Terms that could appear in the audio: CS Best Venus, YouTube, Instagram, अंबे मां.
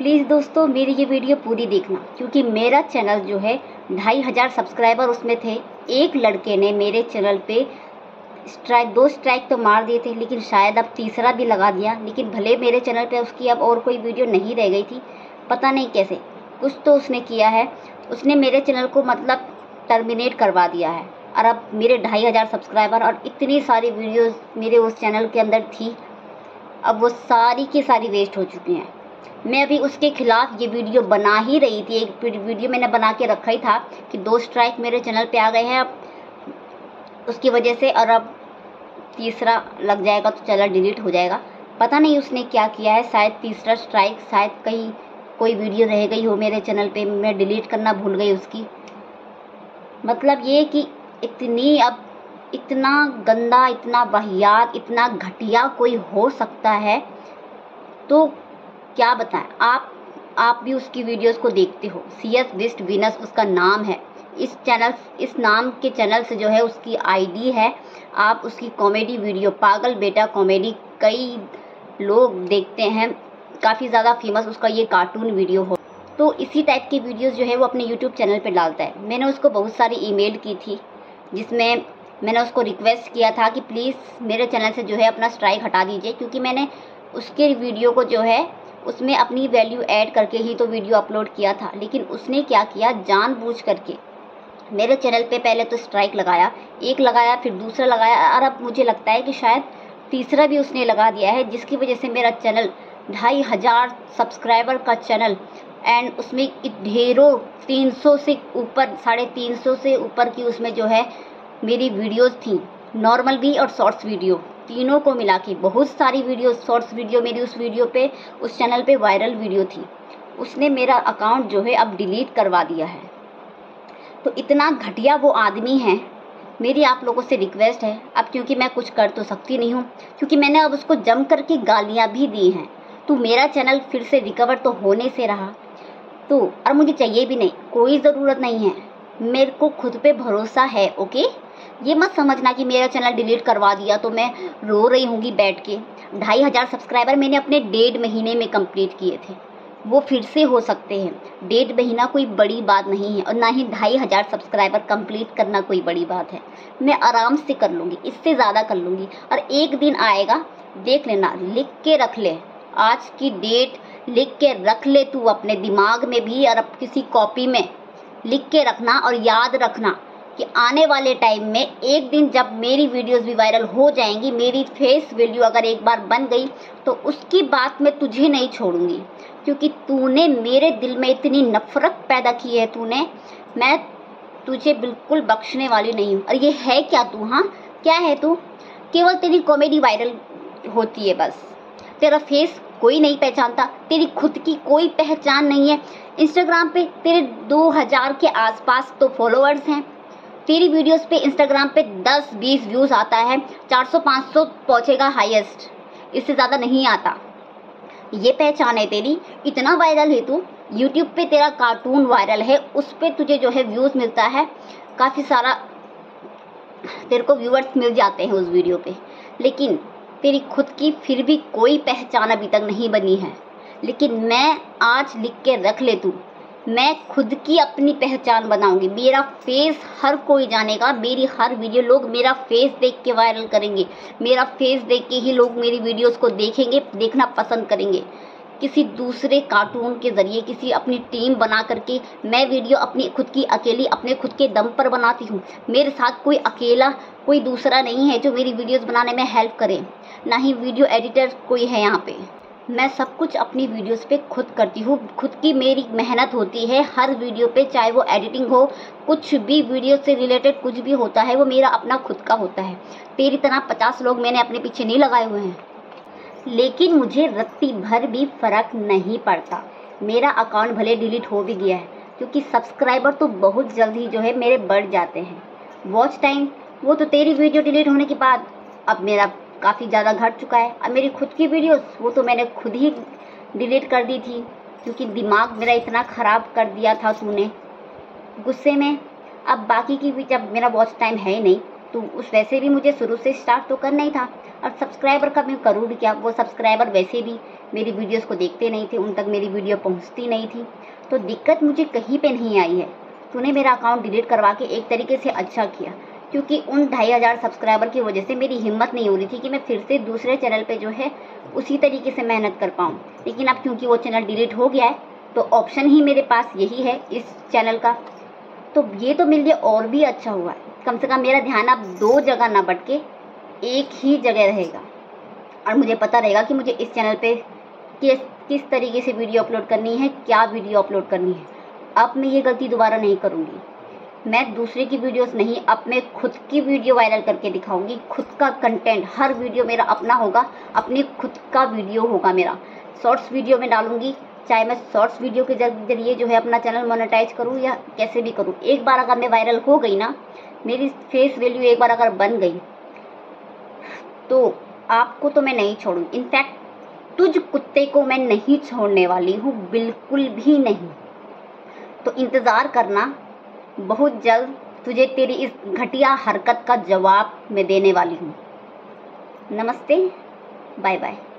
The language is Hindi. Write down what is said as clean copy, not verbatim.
प्लीज़ दोस्तों मेरी ये वीडियो पूरी देखना, क्योंकि मेरा चैनल जो है 2500 सब्सक्राइबर उसमें थे। एक लड़के ने मेरे चैनल पे दो स्ट्राइक तो मार दिए थे, लेकिन शायद अब तीसरा भी लगा दिया। लेकिन भले मेरे चैनल पे उसकी अब और कोई वीडियो नहीं रह गई थी, पता नहीं कैसे कुछ तो उसने किया है, उसने मेरे चैनल को मतलब टर्मिनेट करवा दिया है। और अब मेरे 2500 सब्सक्राइबर और इतनी सारी वीडियोस मेरे उस चैनल के अंदर थी, अब वो सारी की सारी वेस्ट हो चुकी हैं। मैं अभी उसके खिलाफ ये वीडियो बना ही रही थी, एक वीडियो मैंने बना के रखा ही था कि 2 स्ट्राइक मेरे चैनल पे आ गए हैं अब उसकी वजह से, और अब तीसरा लग जाएगा तो चैनल डिलीट हो जाएगा। पता नहीं उसने क्या किया है, शायद तीसरा स्ट्राइक, शायद कहीं कोई वीडियो रह गई हो मेरे चैनल पे, मैं डिलीट करना भूल गई उसकी। मतलब ये कि इतनी अब इतना गंदा, इतना वाहियात, इतना घटिया कोई हो सकता है तो क्या बताएं। आप भी उसकी वीडियोस को देखते हो, CS Best Venus उसका नाम है, इस नाम के चैनल से जो है उसकी आईडी है। आप उसकी कॉमेडी वीडियो पागल बेटा कॉमेडी कई लोग देखते हैं, काफ़ी ज़्यादा फेमस उसका ये कार्टून वीडियो हो, तो इसी टाइप की वीडियोस जो है वो अपने YouTube चैनल पे डालता है। मैंने उसको बहुत सारी ईमेल की थी जिसमें मैंने उसको रिक्वेस्ट किया था कि प्लीज़ मेरे चैनल से जो है अपना स्ट्राइक हटा दीजिए, क्योंकि मैंने उसके वीडियो को जो है उसमें अपनी वैल्यू ऐड करके ही तो वीडियो अपलोड किया था। लेकिन उसने क्या किया, जानबूझ करके मेरे चैनल पे पहले तो स्ट्राइक लगाया, एक लगाया फिर दूसरा लगाया, और अब मुझे लगता है कि शायद तीसरा भी उसने लगा दिया है, जिसकी वजह से मेरा चैनल 2500 सब्सक्राइबर का चैनल एंड उसमें ढेरों 300 से ऊपर 350 से ऊपर की उसमें जो है मेरी वीडियोस थी, नॉर्मल भी और शॉर्ट्स वीडियो, तीनों को मिला के बहुत सारी वीडियो, शॉर्ट्स वीडियो मेरी उस वीडियो पे, उस चैनल पे वायरल वीडियो थी। उसने मेरा अकाउंट जो है अब डिलीट करवा दिया है। तो इतना घटिया वो आदमी है। मेरी आप लोगों से रिक्वेस्ट है, अब क्योंकि मैं कुछ कर तो सकती नहीं हूँ, क्योंकि मैंने अब उसको जम करके गालियाँ भी दी हैं, तो मेरा चैनल फिर से रिकवर तो होने से रहा तो, और मुझे चाहिए भी नहीं, कोई ज़रूरत नहीं है। मेरे को खुद पे भरोसा है, ओके। ये मत समझना कि मेरा चैनल डिलीट करवा दिया तो मैं रो रही होंगी बैठ के। 2500 सब्सक्राइबर मैंने अपने 1.5 महीने में कंप्लीट किए थे, वो फिर से हो सकते हैं। 1.5 महीना कोई बड़ी बात नहीं है, और ना ही 2500 सब्सक्राइबर कंप्लीट करना कोई बड़ी बात है। मैं आराम से कर लूँगी, इससे ज़्यादा कर लूँगी, और एक दिन आएगा, देख लेना, लिख के रख ले आज की डेट, लिख के रख ले तू अपने दिमाग में भी और किसी कॉपी में लिख के रखना। और याद रखना कि आने वाले टाइम में एक दिन जब मेरी वीडियोस भी वायरल हो जाएंगी, मेरी फेस वैल्यू अगर एक बार बन गई तो उसकी बात मैं तुझे नहीं छोड़ूंगी, क्योंकि तूने मेरे दिल में इतनी नफरत पैदा की है तूने, मैं तुझे बिल्कुल बख्शने वाली नहीं हूँ। और ये है क्या तू, हाँ क्या है तू, केवल तेरी कॉमेडी वायरल होती है बस, तेरा फेस कोई नहीं पहचानता, तेरी खुद की कोई पहचान नहीं है। इंस्टाग्राम पे तेरे 2000 के आसपास तो फॉलोअर्स हैं, तेरी वीडियोस पे इंस्टाग्राम पे 10-20 व्यूज़ आता है, 400-500 पहुँचेगा हाईएस्ट, इससे ज़्यादा नहीं आता। ये पहचान है तेरी, इतना वायरल है तू। यूट्यूब पे तेरा कार्टून वायरल है, उस पर तुझे जो है व्यूज़ मिलता है, काफ़ी सारा तेरे को व्यूअर्स मिल जाते हैं उस वीडियो पर, लेकिन तेरी खुद की फिर भी कोई पहचान अभी तक नहीं बनी है। लेकिन मैं आज लिख के रख ले तू, मैं खुद की अपनी पहचान बनाऊंगी, मेरा फेस हर कोई जानेगा, मेरी हर वीडियो लोग मेरा फेस देख के वायरल करेंगे, मेरा फेस देख के ही लोग मेरी वीडियोस को देखेंगे, देखना पसंद करेंगे। किसी दूसरे कार्टून के ज़रिए, किसी अपनी टीम बना करके मैं वीडियो अपनी खुद की अकेली अपने खुद के दम पर बनाती हूँ, मेरे साथ कोई अकेला कोई दूसरा नहीं है जो मेरी वीडियोस बनाने में हेल्प करे, ना ही वीडियो एडिटर कोई है यहाँ पे। मैं सब कुछ अपनी वीडियोस पे खुद करती हूँ, खुद की मेरी मेहनत होती है हर वीडियो पे, चाहे वो एडिटिंग हो, कुछ भी वीडियो से रिलेटेड कुछ भी होता है, वो मेरा अपना खुद का होता है। तेरी तरह 50 लोग मैंने अपने पीछे नहीं लगाए हुए हैं, लेकिन मुझे रत्ती भर भी फर्क नहीं पड़ता। मेरा अकाउंट भले डिलीट हो भी गया है, क्योंकि सब्सक्राइबर तो बहुत जल्द ही जो है मेरे बढ़ जाते हैं। वॉच टाइम वो तो तेरी वीडियो डिलीट होने के बाद अब मेरा काफ़ी ज़्यादा घट चुका है। अब मेरी खुद की वीडियोस वो तो मैंने खुद ही डिलीट कर दी थी, क्योंकि दिमाग मेरा इतना ख़राब कर दिया था तूने गुस्से में। अब बाकी की भी जब मेरा वॉच टाइम है ही नहीं, तो उस वैसे भी मुझे शुरू से स्टार्ट तो करना ही था। और सब्सक्राइबर का मैं करूँ भी क्या, वो सब्सक्राइबर वैसे भी मेरी वीडियोस को देखते नहीं थे, उन तक मेरी वीडियो पहुंचती नहीं थी। तो दिक्कत मुझे कहीं पे नहीं आई है। तूने मेरा अकाउंट डिलीट करवा के एक तरीके से अच्छा किया, क्योंकि उन 2,500 सब्सक्राइबर की वजह से मेरी हिम्मत नहीं हो रही थी कि मैं फिर से दूसरे चैनल पे जो है उसी तरीके से मेहनत कर पाऊँ। लेकिन अब क्योंकि वो चैनल डिलीट हो गया है तो ऑप्शन ही मेरे पास यही है इस चैनल का। तो ये तो मेरे लिए और भी अच्छा हुआ है, कम से कम मेरा ध्यान अब 2 जगह ना बट के एक ही जगह रहेगा और मुझे पता रहेगा कि मुझे इस चैनल पे किस तरीके से वीडियो अपलोड करनी है, क्या वीडियो अपलोड करनी है। अब मैं ये गलती दोबारा नहीं करूँगी। मैं दूसरे की वीडियोस नहीं, अब मैं खुद की वीडियो वायरल करके दिखाऊंगी, खुद का कंटेंट। हर वीडियो मेरा अपना होगा, अपने खुद का वीडियो होगा मेरा। शॉर्ट्स वीडियो में डालूंगी, चाहे मैं शॉर्ट्स वीडियो के जरिए जो है अपना चैनल मोनेटाइज करूँ या कैसे भी करूँ। एक बार अगर मैं वायरल हो गई ना, मेरी फेस वैल्यू एक बार अगर बन गई तो आपको तो मैं नहीं छोड़ूंगी। इनफैक्ट तुझ कुत्ते को मैं नहीं छोड़ने वाली हूँ, बिल्कुल भी नहीं। तो इंतज़ार करना, बहुत जल्द तुझे तेरी इस घटिया हरकत का जवाब मैं देने वाली हूँ। नमस्ते, बाय बाय।